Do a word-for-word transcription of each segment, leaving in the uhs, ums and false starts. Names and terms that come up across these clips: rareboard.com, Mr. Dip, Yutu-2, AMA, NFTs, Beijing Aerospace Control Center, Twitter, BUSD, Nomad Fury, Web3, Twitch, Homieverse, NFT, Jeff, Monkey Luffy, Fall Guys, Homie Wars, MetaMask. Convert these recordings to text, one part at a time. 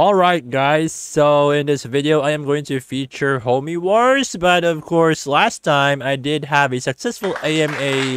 Alright guys, so in this video I am going to feature Homie Wars, but of course last time I did have a successful A M A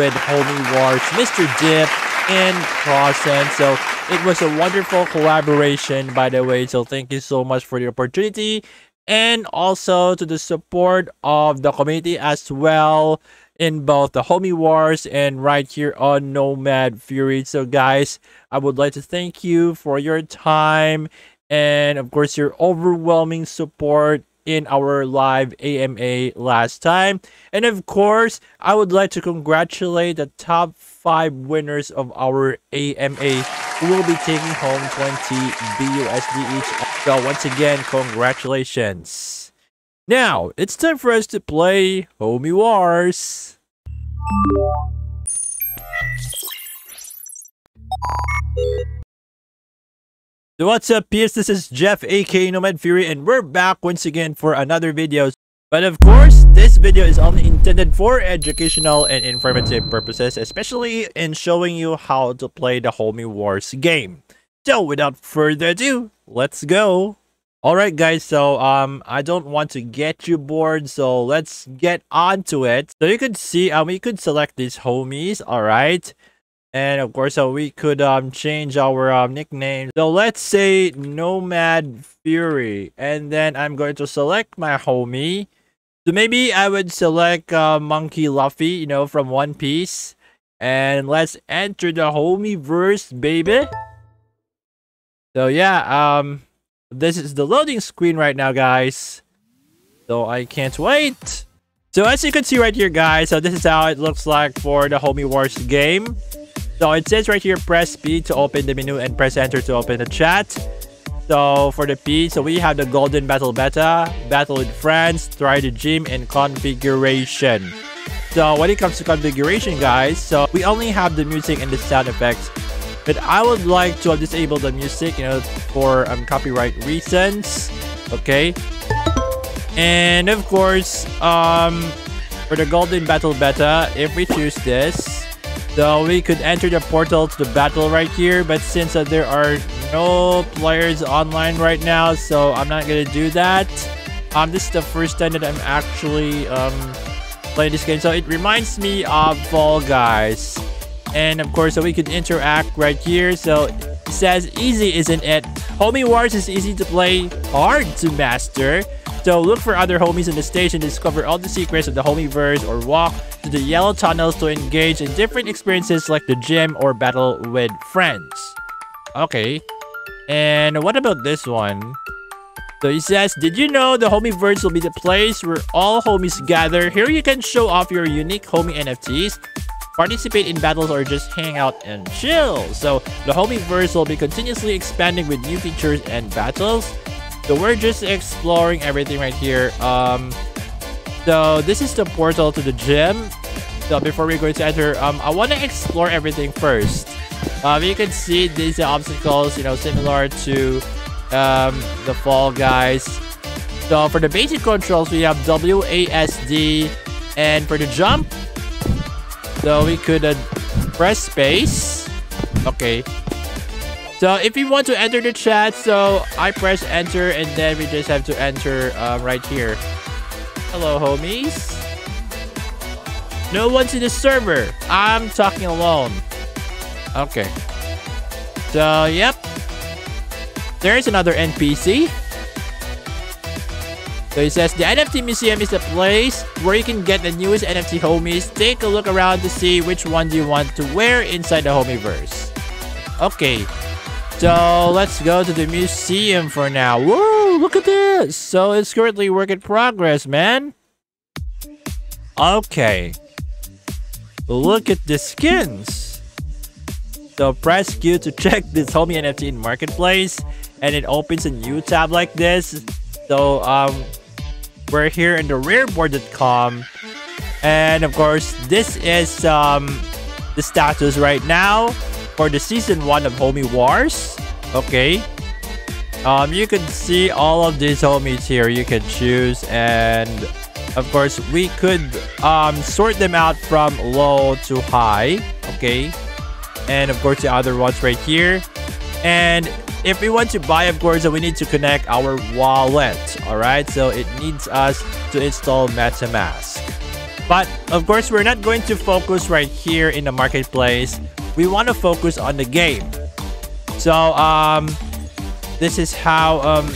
with Homie Wars, Mister Dip, and Crossen. So it was a wonderful collaboration, by the way, so thank you so much for the opportunity and also to the support of the community as well in both the Homie Wars and right here on Nomad Fury. So guys, I would like to thank you for your time and of course your overwhelming support in our live A M A last time. And of course, I would like to congratulate the top five winners of our A M A who will be taking home twenty B U S D each. So once again, congratulations. Now, it's time for us to play Homie Wars. So what's up, peers? This is Jeff, aka Nomad Fury, and we're back once again for another video. But of course, this video is only intended for educational and informative purposes, especially in showing you how to play the Homie Wars game. So without further ado, let's go. Alright guys, so um, I don't want to get you bored, so let's get on to it. So you could see, um, we could select these homies, alright? And of course, so we could um, change our um, nickname. So let's say Nomad Fury, and then I'm going to select my homie. So maybe I would select uh, Monkey Luffy, you know, from One Piece. And let's enter the Homieverse, baby. So yeah, um... this is the loading screen right now, guys. So I can't wait. So as you can see right here, guys, so this is how it looks like for the Homie Wars game. So it says right here, press P to open the menu and press enter to open the chat. So for the P, so we have the Golden Battle Beta, Battle with Friends, Try the Gym, and Configuration. So when it comes to configuration, guys, so we only have the music and the sound effects. But I would like to disable the music, you know, for um, copyright reasons. Okay. And of course, um, for the Golden Battle Beta, if we choose this, so we could enter the portal to the battle right here. But since uh, there are no players online right now, so I'm not going to do that. Um, this is the first time that I'm actually um, playing this game. So it reminds me of Fall Guys. And of course, so we could interact right here. So it says easy, isn't it? Homie Wars is easy to play, hard to master. So look for other homies in the stage and discover all the secrets of the Homieverse, or walk to the yellow tunnels to engage in different experiences like the gym or battle with friends. Okay. And what about this one? So he says, did you know the Homieverse will be the place where all homies gather? Here you can show off your unique homie N F Ts, participate in battles, or just hang out and chill. So the Homieverse will be continuously expanding with new features and battles. So we're just exploring everything right here. Um, so this is the portal to the gym. So before we go to enter, um, I want to explore everything first. Um, you can see these obstacles, you know, similar to um, the Fall Guys. So for the basic controls, we have W A S D, and for the jump, so we could uh, press space. Okay. So if you want to enter the chat, so I press enter, and then we just have to enter uh, right here. Hello, homies. No one's in the server. I'm talking alone. Okay. So, yep. There's another N P C. So he says, the N F T Museum is the place where you can get the newest N F T homies. Take a look around to see which one you want to wear inside the Homieverse. Okay, so let's go to the museum for now. Whoa, look at this. So it's currently work in progress, man. Okay. Look at the skins. So press Q to check this homie N F T in Marketplace. And it opens a new tab like this. So, um, we're here in the rareboard dot com, and of course, this is um, the status right now for the season one of Homie Wars. Okay, um, you can see all of these homies here. You can choose, and of course, we could um, sort them out from low to high. Okay, and of course, the other ones right here, and if we want to buy, of course, we need to connect our wallet. All right, so it needs us to install MetaMask. But of course, we're not going to focus right here in the marketplace. We want to focus on the game. So um, this is how um,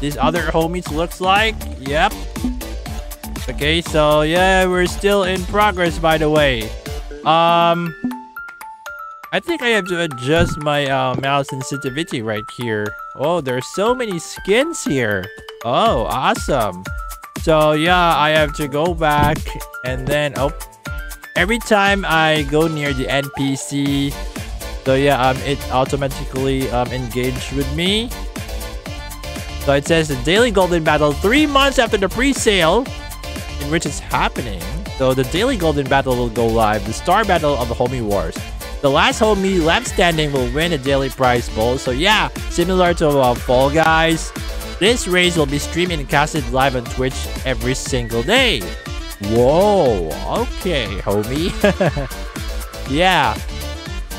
these other homies looks like. Yep. Okay, so yeah, we're still in progress, by the way. Um, I think I have to adjust my uh, mouse sensitivity right here. Oh, there's so many skins here. Oh, awesome. So yeah, I have to go back and then, oh, every time I go near the N P C, so yeah, um, it automatically um, engaged with me. So it says the daily golden battle three months after the pre-sale, in which is happening. So the daily golden battle will go live, the star battle of the Homie Wars. The last homie left standing will win a daily prize bowl. So yeah, similar to uh, Fall Guys, this race will be streamed and casted live on Twitch every single day. Whoa, okay, homie. Yeah,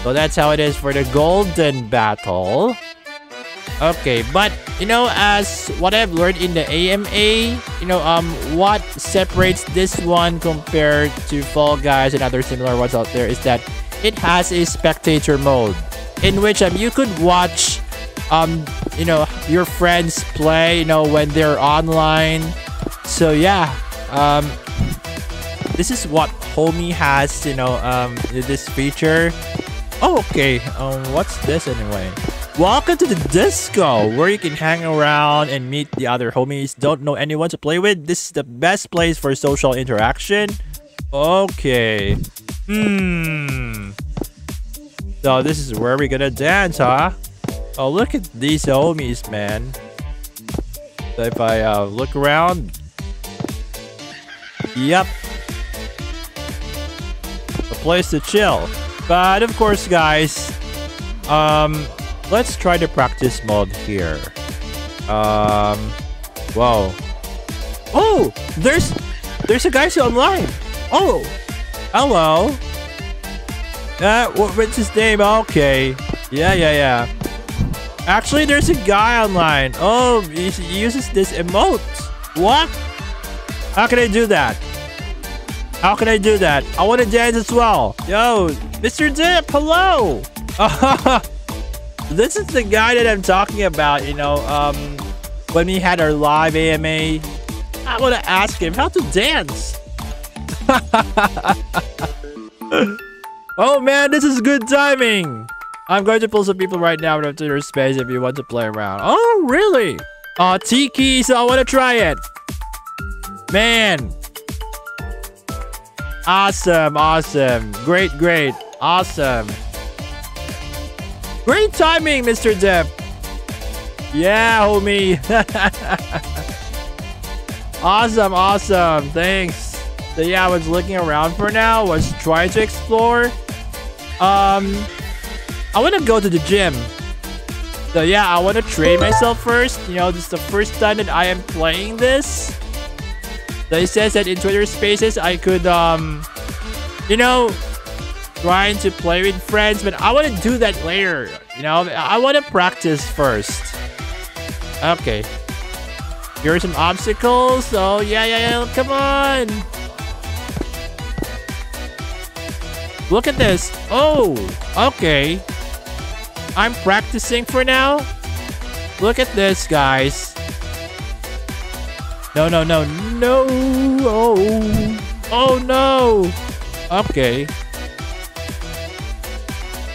so that's how it is for the golden battle. Okay, but you know, as what I've learned in the A M A, you know, um, what separates this one compared to Fall Guys and other similar ones out there is that it has a spectator mode, in which um you could watch, um, you know, your friends play, you know, when they're online. So yeah, um, this is what Homie has, you know, um, this feature. Oh, okay, um, what's this anyway? Welcome to the disco, where you can hang around and meet the other homies. Don't know anyone to play with? This is the best place for social interaction. Okay. Hmm. So this is where we're gonna dance, huh? Oh, look at these homies, man. So if I uh, look around. Yep. A place to chill. But of course, guys, um... let's try the practice mode here. Um, whoa. Oh, there's there's a guy still online. Oh, hello. Uh, what's his name? Okay. Yeah, yeah, yeah. Actually, there's a guy online. Oh, he uses this emote. What? How can I do that? How can I do that? I want to dance as well. Yo, Mister Dip, hello. This is the guy that I'm talking about, you know, um, when we had our live A M A. I want to ask him how to dance. Oh, man, this is good timing. I'm going to pull some people right now into your space if you want to play around. Oh, really? Uh, Tiki, so I want to try it. Man. Awesome, awesome. Great, great. Awesome. Great timing, Mister Dip. Yeah, homie. Awesome, awesome. Thanks. So yeah, I was looking around for now. Was trying to explore. Um, I want to go to the gym. So yeah, I want to train myself first. You know, this is the first time that I am playing this. So it says that in Twitter Spaces, I could, um, you know, trying to play with friends, but I want to do that later. You know, I want to practice first. Okay. Here are some obstacles. So, yeah, yeah, yeah. Come on. Look at this. Oh, okay. I'm practicing for now. Look at this, guys. No, no, no, no. Oh, oh no. Okay.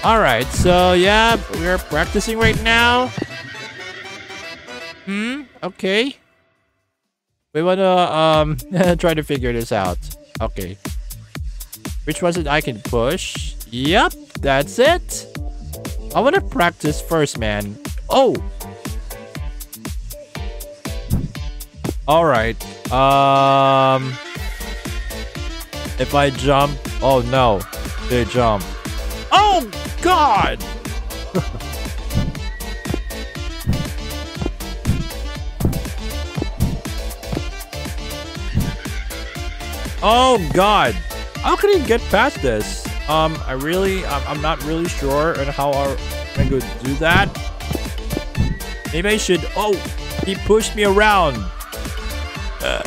Alright, so yeah, we're practicing right now. Hmm, okay. We wanna um try to figure this out. Okay. Which was it I can push? Yep, that's it. I wanna practice first, man. Oh! Alright. Um If I jump, oh no, they jump. Oh God! Oh God! How can I get past this? Um, I really, I'm, I'm not really sure on how I could do that. Maybe I should... Oh, he pushed me around. Uh,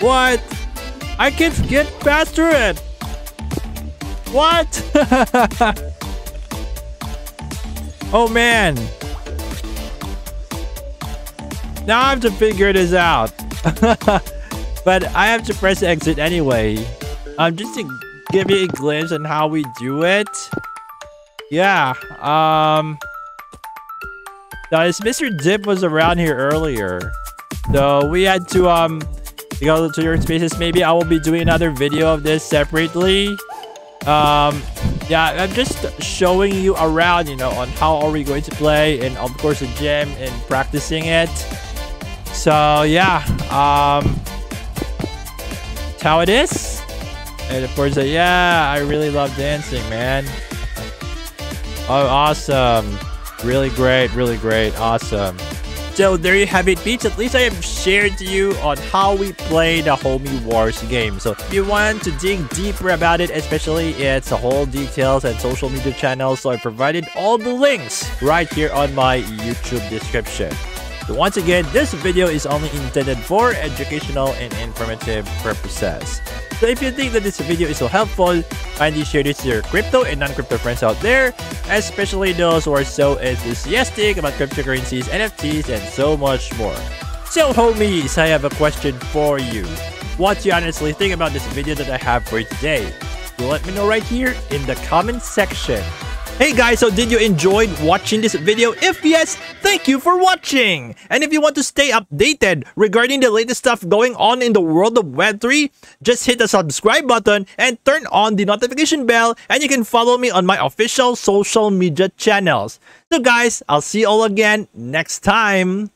what? I can get past through it. What? Oh, man. Now I have to figure this out. But I have to press exit anyway. Um, just to give you a glimpse on how we do it. Yeah. Um. Now, this Mister Dip was around here earlier. So we had to um go to your spaces. Maybe I will be doing another video of this separately. Um, yeah, I'm just showing you around, you know, on how are we going to play, and of course the gym and practicing it. So yeah, um, that's how it is. And of course, uh, yeah, I really love dancing, man. Oh, awesome. Really great, really great, awesome. So there you have it, peeps. At least I have shared to you on how we play the Homie Wars game. So if you want to dig deeper about it, especially its whole details and social media channels, so I provided all the links right here on my YouTube description. So once again, this video is only intended for educational and informative purposes. So if you think that this video is so helpful, kindly share this to your crypto and non-crypto friends out there, especially those who are so enthusiastic about cryptocurrencies, N F Ts, and so much more. So homies, I have a question for you. What do you honestly think about this video that I have for today? So let me know right here in the comment section. Hey guys, so did you enjoy watching this video? If yes, thank you for watching! And if you want to stay updated regarding the latest stuff going on in the world of web three, just hit the subscribe button and turn on the notification bell, and you can follow me on my official social media channels. So guys, I'll see you all again next time!